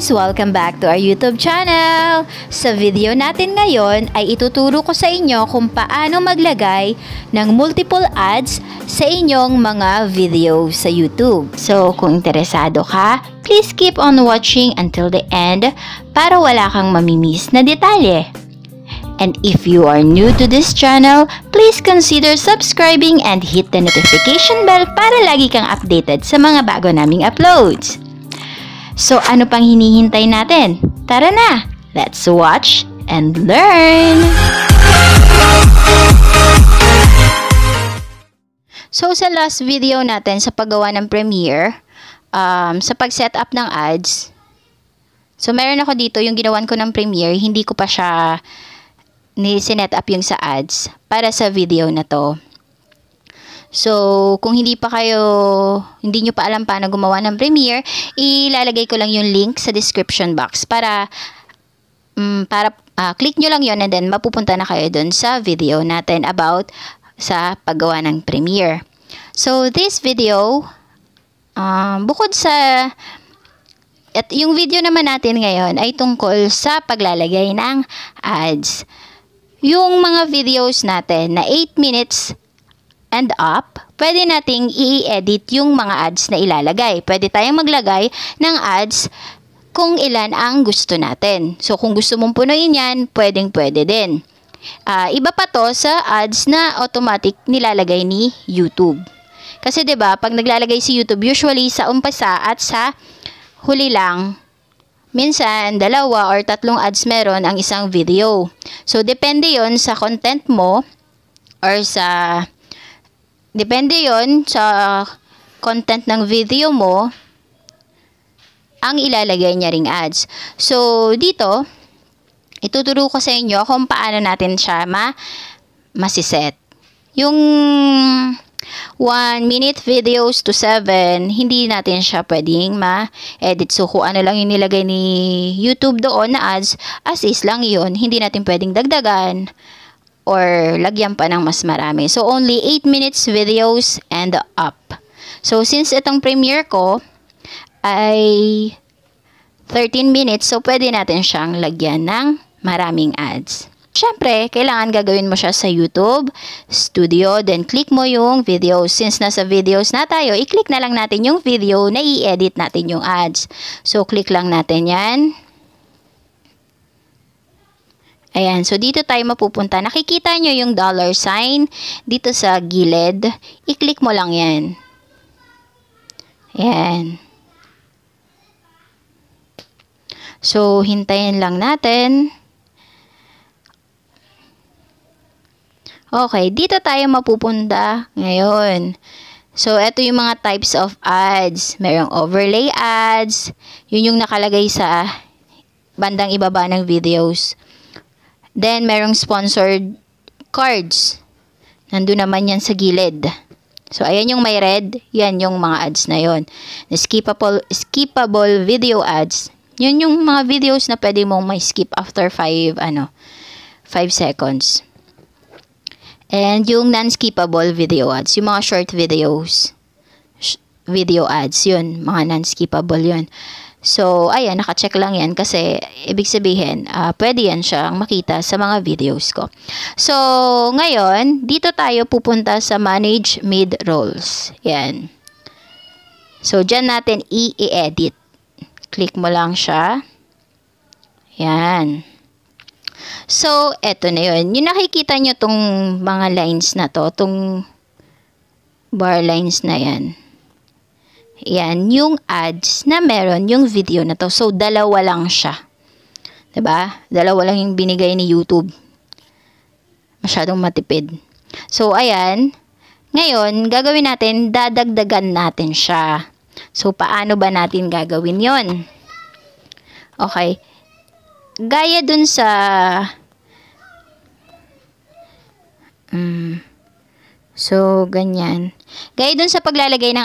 guys! Welcome back to our YouTube channel! Sa video natin ngayon ay ituturo ko sa inyo kung paano maglagay ng multiple ads sa inyong mga video sa YouTube. So kung interesado ka, please keep on watching until the end para wala kang mamimiss na detalye. And if you are new to this channel, please consider subscribing and hit the notification bell para lagi kang updated sa mga bago naming uploads. So ano pang hinihintay natin? Tara na! Let's watch and learn! So sa last video natin sa paggawa ng Premiere, sa pag-set up ng ads, so meron ako dito yung ginawan ko ng Premiere, hindi ko pa siya ni-sinet up yung sa ads para sa video na to. So, kung hindi nyo pa alam paano gumawa ng Premiere, ilalagay ko lang yung link sa description box para click nyo lang yon and then mapupunta na kayo dun sa video natin about sa paggawa ng Premiere. So, this video, bukod sa yung video naman natin ngayon ay tungkol sa paglalagay ng ads. Yung mga videos natin na 8 minutes and up, pwede nating i-edit yung mga ads na ilalagay. Pwede tayong maglagay ng ads kung ilan ang gusto natin. So kung gusto mong punuin yan, pwedeng-pwede din. Iba pa to sa ads na automatic nilalagay ni YouTube. Kasi 'di ba, pag naglalagay si YouTube, usually sa umpisa at sa huli lang, minsan dalawa or tatlong ads meron ang isang video. So, depende yon sa content ng video mo ang ilalagay niya ring ads. So, dito, ituturo ko sa inyo kung paano natin siya masiset. Yung 1 minute videos to 7, hindi natin siya pwedeng ma-edit. So, kung ano lang yung nilagay ni YouTube doon na ads, as is lang yun. Hindi natin pwedeng dagdagan or lagyan pa ng mas marami. So, only 8 minutes videos and up. So, since itong Premiere ko ay 13 minutes, so pwede natin siyang lagyan ng maraming ads. Siyempre, kailangan gagawin mo siya sa YouTube Studio, then click mo yung videos. Since nasa videos na tayo, i-click na lang natin yung video na i-edit natin yung ads. So, click lang natin yan. Ayan, so dito tayo mapupunta. Nakikita nyo yung dollar sign dito sa gilid. I-click mo lang yan. Ayan. So, hintayin lang natin. Okay, dito tayo mapupunta ngayon. So, ito yung mga types of ads. Merong overlay ads. Yun yung nakalagay sa bandang ibaba ng videos. Then, merong sponsored cards. Nandun naman yan sa gilid. So, ayan yung may red. Yan yung mga ads na yun. Skippable video ads. Yun yung mga videos na pwede mong may skip after 5 seconds. And yung non-skippable video ads, yung mga short videos, video ads, yun, mga non-skippable yun. So, ayan, nakacheck lang yan kasi ibig sabihin, pwede yan siyang makita sa mga videos ko. So, ngayon, dito tayo pupunta sa Manage Mid-Rolls. Yan. So, dyan natin i-edit. Click mo lang siya. Yan. So, eto na yun. Yung nakikita nyo tong mga lines na to, tong bar lines na yan. Yan, yung ads na meron yung video na to. So, dalawa lang siya. Diba? Dalawa lang yung binigay ni YouTube. Masyadong matipid. So, ayan. Ngayon, gagawin natin, dadagdagan natin siya. So, paano ba natin gagawin yon? Okay. Gaya dun sa so ganyan. Gaya dun sa paglalagay ng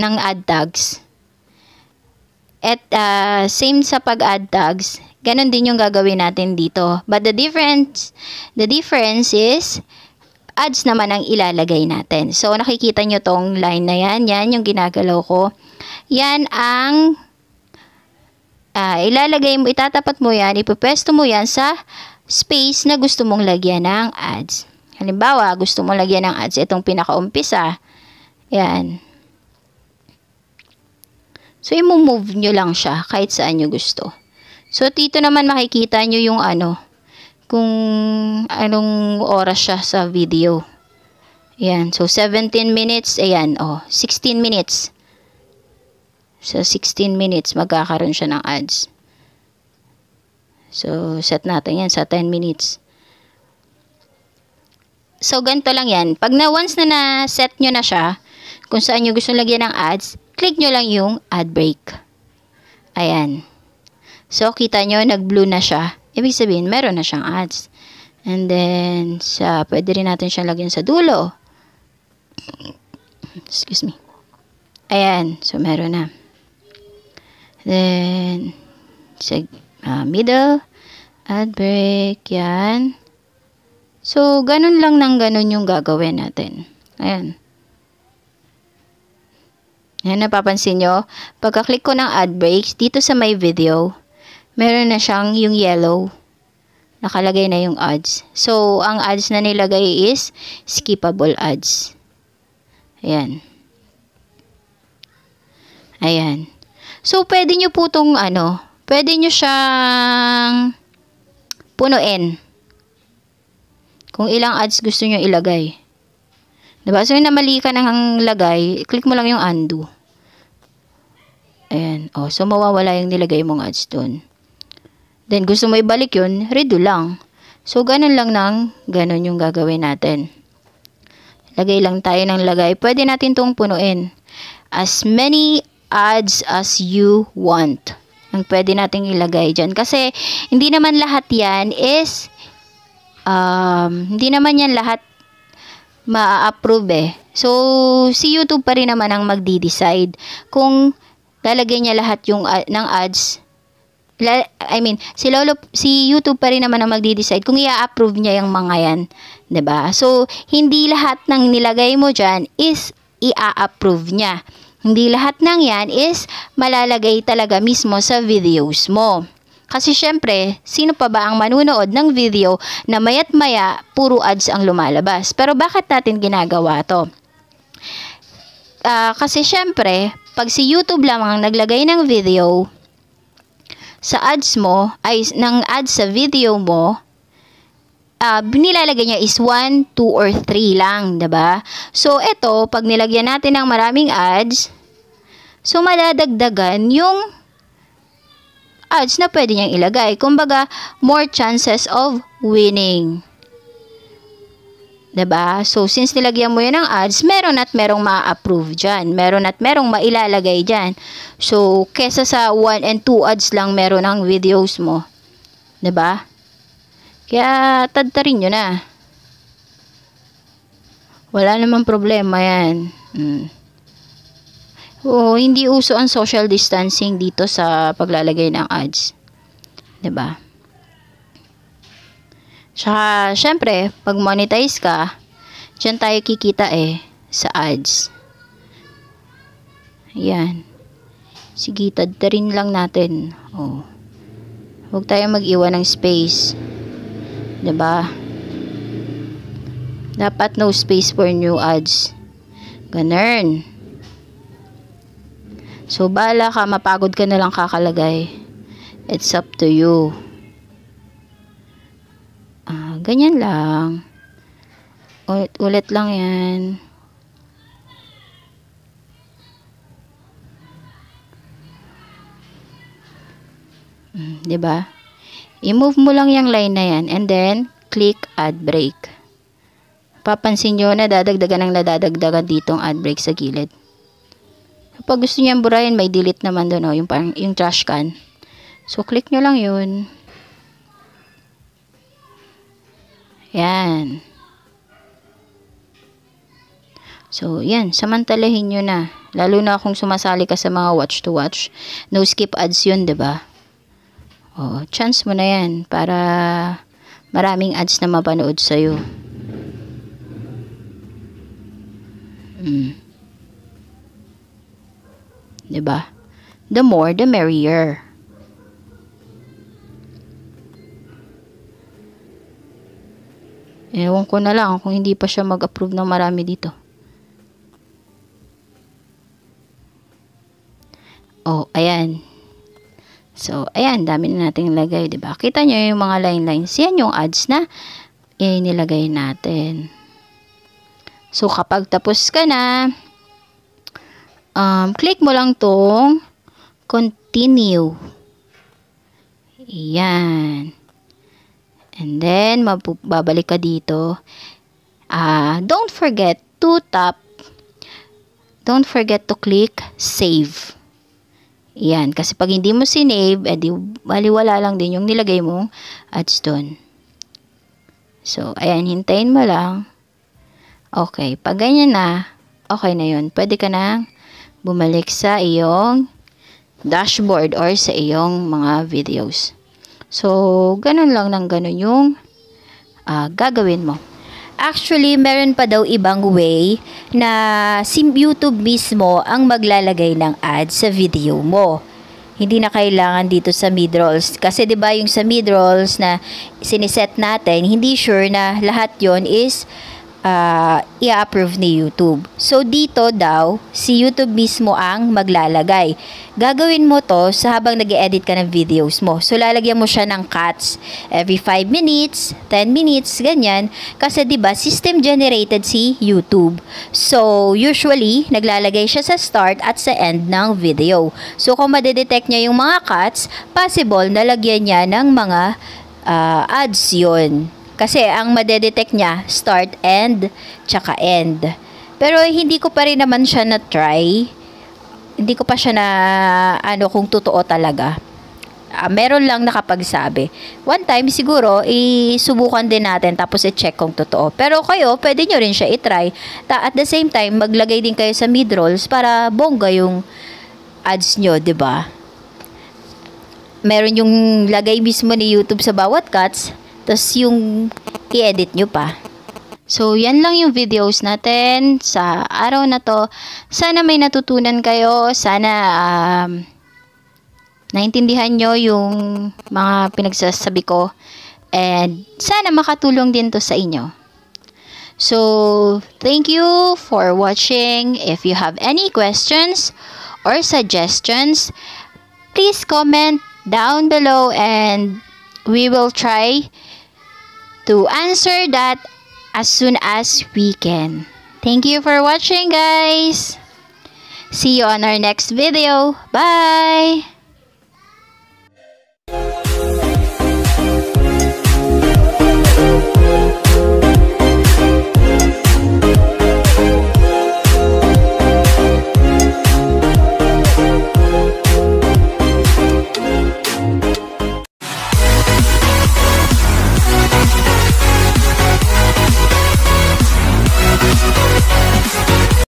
ad tags. At same sa pag-add tags, ganun din yung gagawin natin dito. But the difference is ads naman ang ilalagay natin. So nakikita nyo tong line na yan, yan yung ginagalaw ko. Yan ang ilalagay mo, itatapat mo yan, ipupesto mo yan sa space na gusto mong lagyan ng ads. Halimbawa, gusto mong lagyan ng ads itong pinakaumpisa. Yan. So, i-move nyo lang siya kahit saan nyo gusto. So, dito naman makikita nyo yung ano, kung anong oras siya sa video. Ayan. So, 17 minutes. Ayan. O, 16 minutes. So, 16 minutes magkakaroon siya ng ads. So, set natin yan sa 10 minutes. So, ganito lang yan. Pag na once na na-set nyo na siya, kung saan nyo gusto lagyan ng ads, click nyo lang yung ad break. Ayan. So, kita nyo, nag-blue na siya. Ibig sabihin, meron na siyang ads. And then, pwede rin natin siyang lagyan sa dulo. Excuse me. Ayan. So, meron na. Then, sa middle, ad break, yan. So, ganun lang ng ganun yung gagawin natin. Ayan. Ayan, napapansin nyo, pagka-click ko ng ad breaks, dito sa may video, meron na siyang yung yellow. Nakalagay na yung ads. So, ang ads na nilagay is skippable ads. Ayan. Ayan. So, pwede nyo po itong ano, pwede nyo siyang punuin. Kung ilang ads gusto nyo ilagay. Diba? So, yung namali ka ng lagay, click mo lang yung undo. Ayan. O, so, mawawala yung nilagay mong ads dun. Then, gusto mo ibalik yun, redo lang. So, ganun lang nang ganun yung gagawin natin. Lagay lang tayo ng lagay. Pwede natin itong punuin. As many ads as you want. Ang pwede natin ilagay dyan. Kasi, hindi naman lahat yan is, hindi naman yan lahat ma-approve eh. So, si YouTube pa rin naman ang magdi-decide kung lalagay niya lahat yung ng ads. Si YouTube pa rin naman ang magdi-decide kung i-approve niya yung mga yan. Diba? So, hindi lahat ng nilagay mo dyan is i-approve niya. Hindi lahat ng yan is malalagay talaga mismo sa videos mo. Kasi syempre, sino pa ba ang manunood ng video na maya't maya puro ads ang lumalabas? Pero bakit natin ginagawa to? Kasi syempre, pag si YouTube lamang naglagay ng video sa ads mo, ay ng ads sa video mo, nilalagay niya is 1, 2, or 3 lang, diba? So, ito, pag nilagyan natin ng maraming ads, so madadagdagan yung ads na pwede niyang ilagay. Kumbaga, more chances of winning. Diba? So, since nilagyan mo yun ng ads, meron at merong ma-approve dyan. Meron at merong mailalagay dyan. So, kesa sa 1 and 2 ads lang meron ang videos mo. Diba? Kaya, tadtarin nyo na. Wala namang problema yan. Oo, hindi uso ang social distancing dito sa paglalagay ng ads. Diba? Tsaka, syempre, pag monetize ka, dyan tayo kikita eh, sa ads. Ayan. Sige, tadtarin lang natin. Oh. Huwag tayo mag-iwan ng space. Diba? Dapat no space for new ads. Ganun. So, bahala ka, mapagod ka na lang kakalagay. It's up to you. Ganyan lang. Ulit-ulit lang yan. Diba? I-move mo lang yung line na yan. And then, click ad break. Papansin nyo, nadadagdagan ang nadadagdagan ditong ad break sa gilid. Pag gusto niyo burahin, may delete naman doon, oh, yung trash can. So, click nyo lang yun. Yan. So, yan. Samantalahin nyo na. Lalo na kung sumasali ka sa mga watch to watch. No skip ads yun, diba? Oh, chance mo na yan para maraming ads na mapanood sa'yo. Diba? The more, the merrier. Ewan ko na lang kung hindi pa siya mag-approve ng marami dito. Oh, ayan. So, ayan, dami na nating nilagay, diba? Kita nyo yung mga line-lines. Yan yung ads na inilagay natin. So, kapag tapos ka na, click mo lang tong continue. Ayan. And then, babalik ka dito. Don't forget to click save. Yan, kasi pag hindi mo sinave, edi baliwala lang din yung nilagay mong ads doon. So, ayan, hintayin mo lang. Okay, pag ganyan na, okay na yun. Pwede ka na bumalik sa iyong dashboard or sa iyong mga videos. So, ganun lang ng ganun yung gagawin mo. Actually, meron pa daw ibang way na si YouTube mismo ang maglalagay ng ads sa video mo. Hindi na kailangan dito sa midrolls. Kasi diba yung sa midrolls na siniset natin, hindi sure na lahat yon is i-approve ni YouTube. So, dito daw, si YouTube mismo ang maglalagay. Gagawin mo to sa habang nag-edit ka ng videos mo. So, lalagyan mo siya ng cuts every 5 minutes, 10 minutes, ganyan. Kasi, diba, system generated si YouTube. So, usually, naglalagay siya sa start at sa end ng video. So, kung madedetect niya yung mga cuts, possible na lagyan niya ng mga ads yon. Kasi ang madedetect niya, start, end, tsaka end. Pero hindi ko pa rin naman siya na-try. Hindi ko pa siya na, kung totoo talaga. Meron lang nakapagsabi. One time siguro, isubukan din natin tapos i-check kung totoo. Pero kayo, pwede nyo rin siya i-try. At the same time, maglagay din kayo sa midrolls para bongga yung ads nyo, diba? Meron yung lagay mismo ni YouTube sa bawat cuts. Tapos yung i-edit nyo pa. So, yan lang yung videos natin sa araw na to. Sana may natutunan kayo. Sana naintindihan nyo yung mga pinagsasabi ko. And sana makatulong din to sa inyo. So, thank you for watching. If you have any questions or suggestions, please comment down below and we will try to answer that as soon as we can. Thank you for watching, guys. See you on our next video. Bye.